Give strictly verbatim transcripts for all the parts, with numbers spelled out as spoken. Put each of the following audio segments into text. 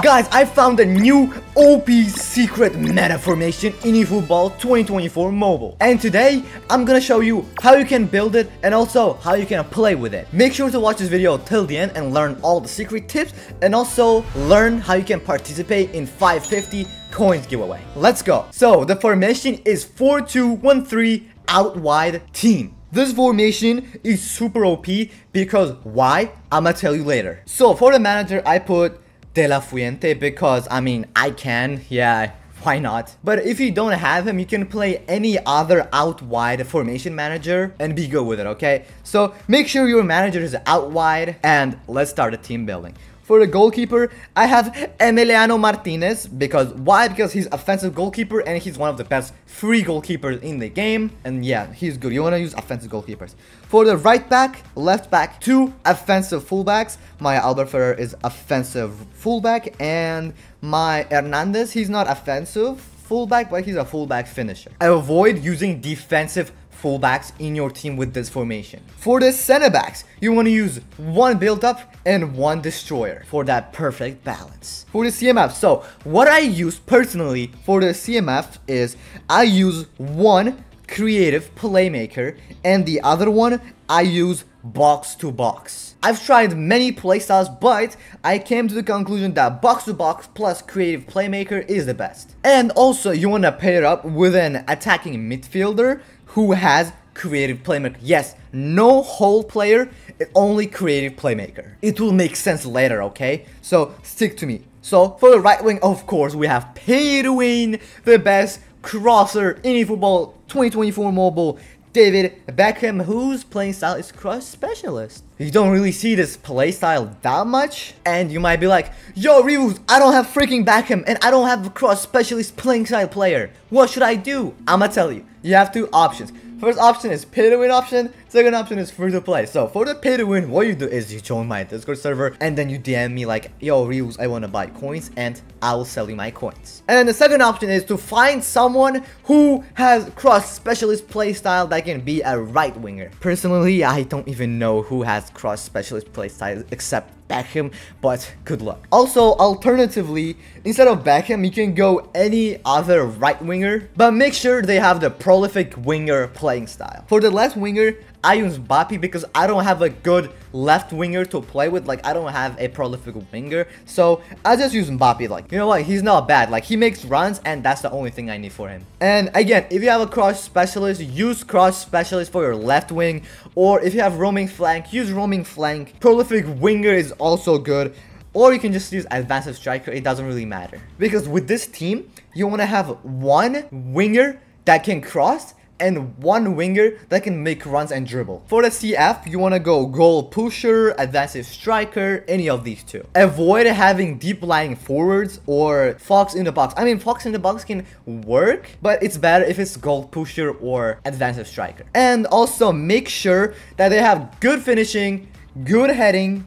Guys, I found a new O P secret meta formation in EFootball twenty twenty-four Mobile. And today, I'm gonna show you how you can build it and also how you can play with it. Make sure to watch this video till the end and learn all the secret tips and also learn how you can participate in five fifty coins giveaway. Let's go. So, the formation is four two one three out wide team. This formation is super O P because why? I'ma tell you later. So for the manager, I put De La Fuente because, I mean, I can, yeah, why not? But if you don't have him, you can play any other out wide formation manager and be good with it, okay? So make sure your manager is out wide and let's start a team building. For the goalkeeper, I have Emiliano Martinez because why? Because he's offensive goalkeeper and he's one of the best free goalkeepers in the game. And yeah, he's good. You want to use offensive goalkeepers. For the right back, left back, two offensive fullbacks. My Albert Ferrer is offensive fullback and my Hernandez, he's not offensive fullback, but he's a fullback finisher. Avoid using defensive fullbacks in your team with this formation. For the center backs, you want to use one build up and one destroyer for that perfect balance. For the C M F, so what I use personally for the C M F is I use one creative playmaker and the other one I use box to box. I've tried many playstyles, but I came to the conclusion that box to box plus creative playmaker is the best. And also you want to pair up with an attacking midfielder who has creative playmaker. Yes, no whole player, only creative playmaker. It will make sense later, okay? So stick to me. So for the right wing, of course, we have Peduin, the best crosser in eFootball twenty twenty-four Mobile. David Beckham, whose playing style is cross specialist. You don't really see this play style that much. And you might be like, yo, Reevuz, I don't have freaking Beckham and I don't have a cross specialist playing style player. What should I do? I'ma tell you. You have two options. First option is pay to win option. Second option is free to play. So for the pay to win, what you do is you join my Discord server and then you D M me like, yo, Reevuz, I want to buy coins and I will sell you my coins. And then the second option is to find someone who has cross specialist playstyle that can be a right winger. Personally, I don't even know who has cross specialist playstyle except Beckham, but good luck. Also, alternatively, instead of Beckham, you can go any other right winger, but make sure they have the prolific winger playing style. For the left winger, I use Mbappe because I don't have a good left winger to play with. Like, I don't have a prolific winger, so I just use Mbappe. Like, you know what? He's not bad. Like, he makes runs, and that's the only thing I need for him. And again, if you have a cross specialist, use cross specialist for your left wing. Or if you have roaming flank, use roaming flank. Prolific winger is also good. Or you can just use advanced striker. It doesn't really matter. Because with this team, you want to have one winger that can cross and one winger that can make runs and dribble. For the C F, you want to go goal pusher, advanced striker, any of these two. Avoid having deep lying forwards or fox in the box. I mean, fox in the box can work, but it's better if it's goal pusher or advanced striker. And also make sure that they have good finishing, good heading,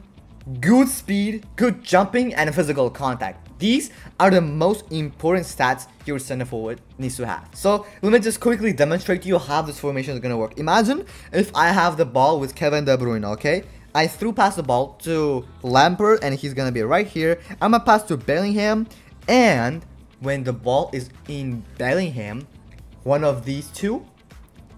good speed, good jumping, and physical contact. These are the most important stats your center forward needs to have. So let me just quickly demonstrate to you how this formation is going to work. Imagine if I have the ball with Kevin De Bruyne, okay? I threw past the ball to Lampert and he's going to be right here. I'm going to pass to Bellingham, and when the ball is in Bellingham, one of these two,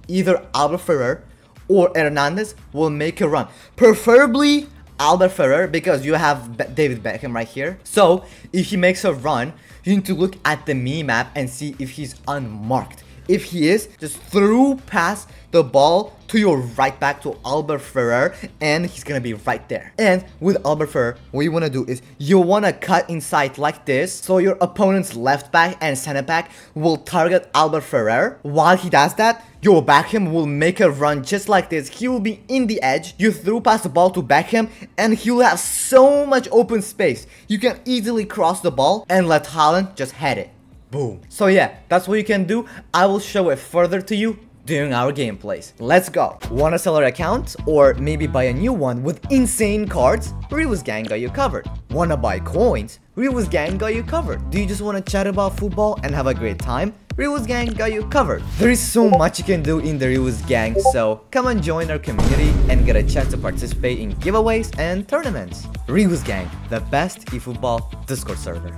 either Alba Ferrer or Hernandez, will make a run. Preferably Albert Ferrer, because you have Be- David Beckham right here. So if he makes a run, you need to look at the mini map and see if he's unmarked. If he is, just throw past the ball to your right back to Albert Ferrer, and he's gonna be right there. And with Albert Ferrer, what you wanna do is you wanna cut inside like this, so your opponent's left back and center back will target Albert Ferrer. While he does that, your Beckham will make a run just like this. He will be in the edge. You threw past the ball to Beckham, and he will have so much open space. You can easily cross the ball and let Haaland just head it. Boom. So yeah, that's what you can do. I will show it further to you during our gameplays. Let's go. Want to sell your account or maybe buy a new one with insane cards? Ryu's Gang got you covered. Want to buy coins? Ryu's Gang got you covered. Do you just want to chat about football and have a great time? Reevuz Gang got you covered. There is so much you can do in the Reevuz Gang, so come and join our community and get a chance to participate in giveaways and tournaments. Reevuz Gang, the best eFootball Discord server.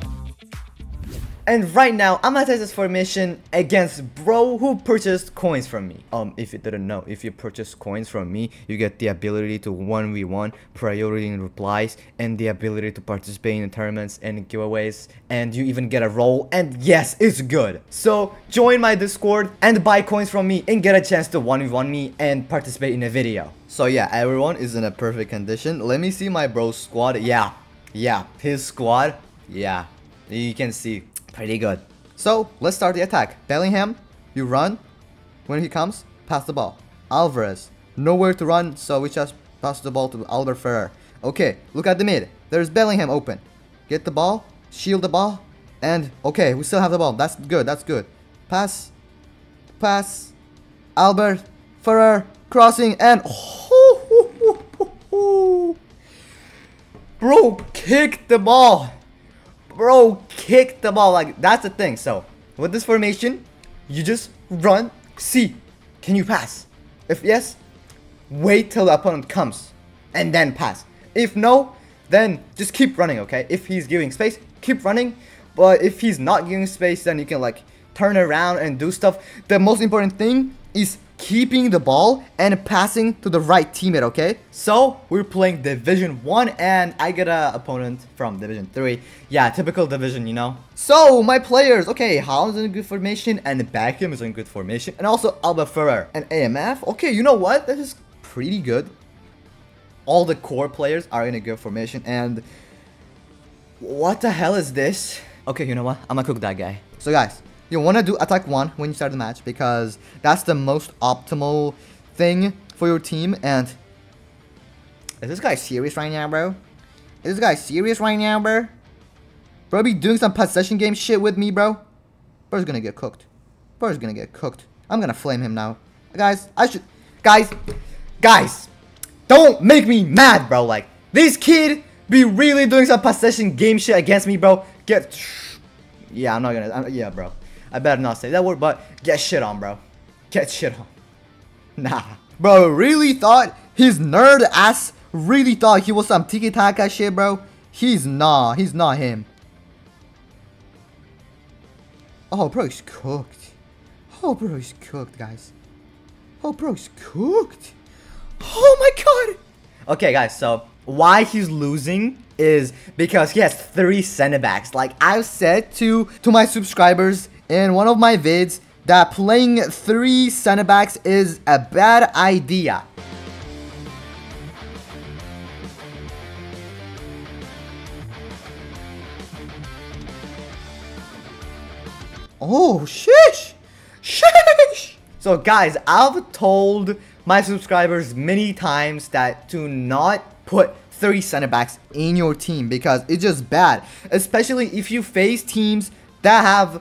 And right now, I'm gonna test this formation against bro who purchased coins from me. Um, if you didn't know, if you purchase coins from me, you get the ability to one v one, priority in replies, and the ability to participate in tournaments and giveaways, and you even get a role, and yes, it's good. So, join my Discord and buy coins from me and get a chance to one v one me and participate in a video. So yeah, everyone is in a perfect condition. Let me see my bro's squad. Yeah, yeah, his squad, yeah, you can see. Pretty good. So, let's start the attack. Bellingham, you run. When he comes, pass the ball. Alvarez, nowhere to run, so we just pass the ball to Albert Ferrer. Okay, look at the mid. There's Bellingham open. Get the ball, shield the ball, and okay, we still have the ball. That's good, that's good. Pass, pass, Albert Ferrer, crossing, and... Bro, kick the ball. Bro, kick the ball. Like, that's the thing. So, with this formation, you just run, see, can you pass? If yes, wait till the opponent comes, and then pass. If no, then just keep running, okay? If he's giving space, keep running. But if he's not giving space, then you can, like, turn around and do stuff. The most important thing is keeping the ball and passing to the right teammate, okay? So, we're playing Division one and I get an opponent from Division three. Yeah, typical division, you know? So, my players, okay, Haaland's in a good formation and Beckham is in good formation and also Alba Ferrer and A M F. Okay, you know what? This is pretty good. All the core players are in a good formation and... What the hell is this? Okay, you know what? I'm gonna cook that guy. So, guys. You want to do attack one when you start the match because that's the most optimal thing for your team. And is this guy serious right now, bro? Is this guy serious right now, bro? Bro, be doing some possession game shit with me, bro. Bro's gonna get cooked. Bro's gonna get cooked. I'm gonna flame him now, guys. I should, guys, guys, don't make me mad, bro. Like this kid be really doing some possession game shit against me, bro. Get, yeah, I'm not gonna, I'm... yeah, bro. I better not say that word, but get shit on, bro. Get shit on. Nah. Bro, really thought his nerd ass really thought he was some tiki-taka shit, bro. He's nah. He's not him. Oh, bro, he's cooked. Oh, bro, he's cooked, guys. Oh, bro, he's cooked. Oh, my God. Okay, guys, so why he's losing is because he has three center backs. Like I've said to, to my subscribers... in one of my vids that playing three center backs is a bad idea. Oh, shish! Shish! So guys, I've told my subscribers many times that to not put three center backs in your team because it's just bad. Especially if you face teams that have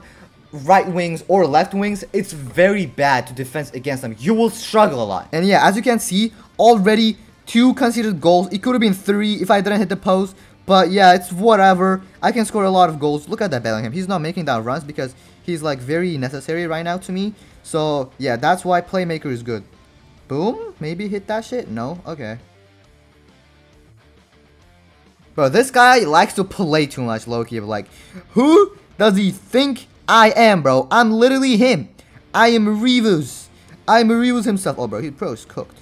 right wings or left wings, it's very bad to defense against them. You will struggle a lot. And yeah, as you can see, already two conceded goals. It could have been three if I didn't hit the post, but yeah, it's whatever. I can score a lot of goals. Look at that Bellingham. He's not making that runs because he's like very necessary right now to me. So yeah, that's why playmaker is good. Boom, maybe hit that shit. No, okay. Bro, this guy likes to play too much, low-key. Like, who does he think I am, bro? I'm literally him. I am Reevuz. I'm Reevuz himself. Oh, bro, he bro's cooked.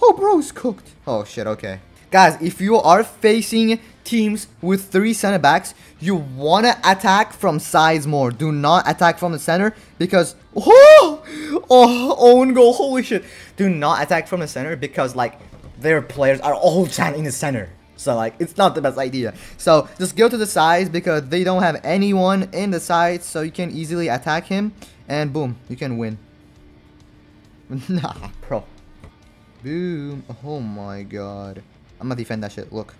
Oh, bro's cooked. Oh, shit, okay. Guys, if you are facing teams with three center backs, you want to attack from sides more. Do not attack from the center because... Oh! Oh, own goal. Holy shit. Do not attack from the center because, like, their players are all down in the center. So, like, it's not the best idea. So, just go to the sides because they don't have anyone in the sides. So, you can easily attack him. And boom, you can win. Nah, bro. Boom. Oh, my God. I'm gonna defend that shit. Look.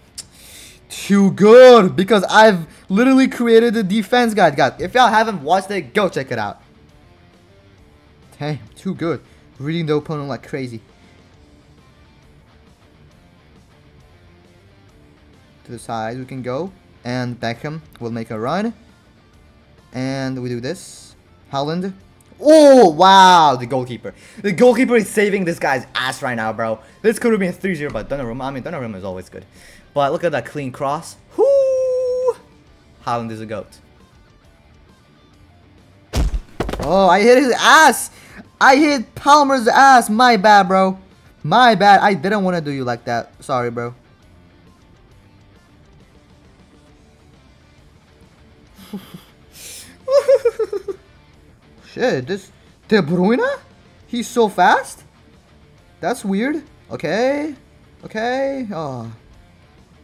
Too good. Because I've literally created a defense guide, guys. If y'all haven't watched it, go check it out. Damn, too good. Reading the opponent like crazy. To the side we can go and Beckham will make a run And we do this. Haaland. Oh, wow, the goalkeeper. The goalkeeper is saving this guy's ass right now, bro. This could have been a three zero, but Donnarumma, I mean, Donnarumma is always good. But look at that clean cross. Whoo! Haaland is a goat. Oh, I hit his ass. I hit Palmer's ass. My bad, bro. My bad. I didn't want to do you like that. Sorry, bro. Shit, this De Bruyne? He's so fast? That's weird. Okay. Okay. Oh.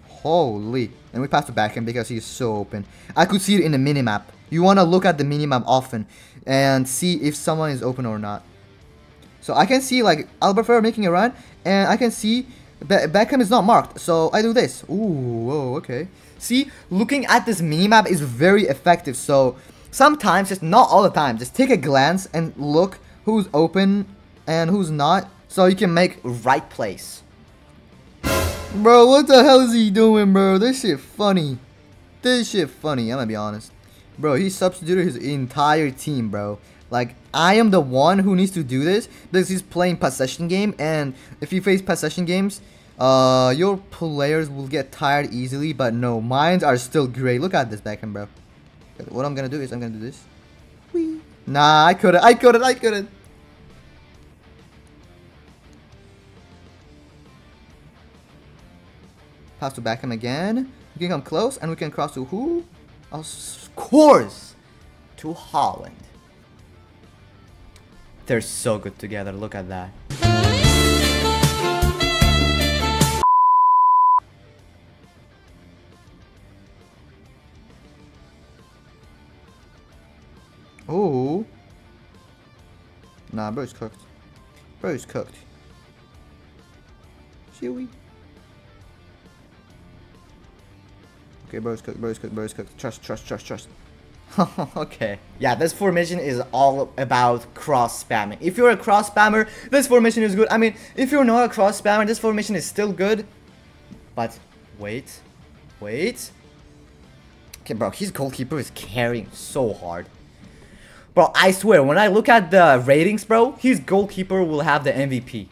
Holy. And we passed it back him because he's so open. I could see it in the minimap. You want to look at the minimap often and see if someone is open or not. So I can see like Albert Ferrer making a run, and I can see Be Beckham is not marked. So I do this. Ooh, whoa, okay. See, looking at this minimap is very effective. So sometimes, just not all the time, just take a glance and look who's open and who's not, so you can make right plays. Bro, what the hell is he doing, bro? This shit funny. This shit funny, I'm gonna be honest. Bro, he substituted his entire team, bro. Like, I am the one who needs to do this because he's playing possession game, and if you face possession games, uh, your players will get tired easily, but no, mines are still great. Look at this Beckham, bro. What I'm gonna do is I'm gonna do this. Whee. Nah, I couldn't, I couldn't, I couldn't. Pass to Beckham again. We can come close, and we can cross to who? Of course, to Haaland. They're so good together, look at that. Oh, nah, bro's cooked. Bro's cooked. Shall we? Okay, bro's cooked, bro's cooked, bro's cooked. Trust, trust, trust, trust. Okay. Yeah, this formation is all about cross spamming. If you're a cross spammer, this formation is good. I mean, if you're not a cross spammer, this formation is still good. But wait, wait. Okay, bro, his goalkeeper is carrying so hard. Bro, I swear, when I look at the ratings, bro, his goalkeeper will have the M V P.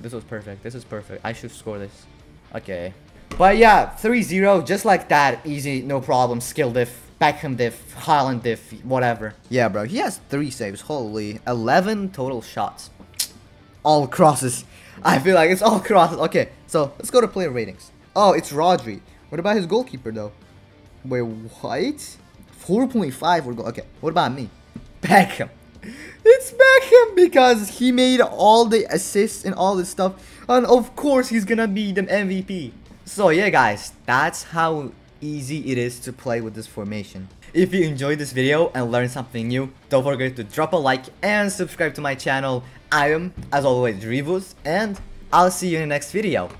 This was perfect. This is perfect. I should score this. Okay. But yeah, three zero, just like that. Easy, no problem. Skill diff, Beckham diff, Haaland diff, whatever. Yeah, bro, he has three saves. Holy. eleven total shots. All crosses. I feel like it's all crosses. Okay, so let's go to player ratings. Oh, it's Rodri. What about his goalkeeper, though? Wait, what? four point five would go. Okay, what about me? Beckham. It's Beckham because he made all the assists and all this stuff. And of course, he's gonna be the M V P. So yeah, guys, that's how easy it is to play with this formation. If you enjoyed this video and learned something new, don't forget to drop a like and subscribe to my channel. I am, as always, Reevuz, and I'll see you in the next video.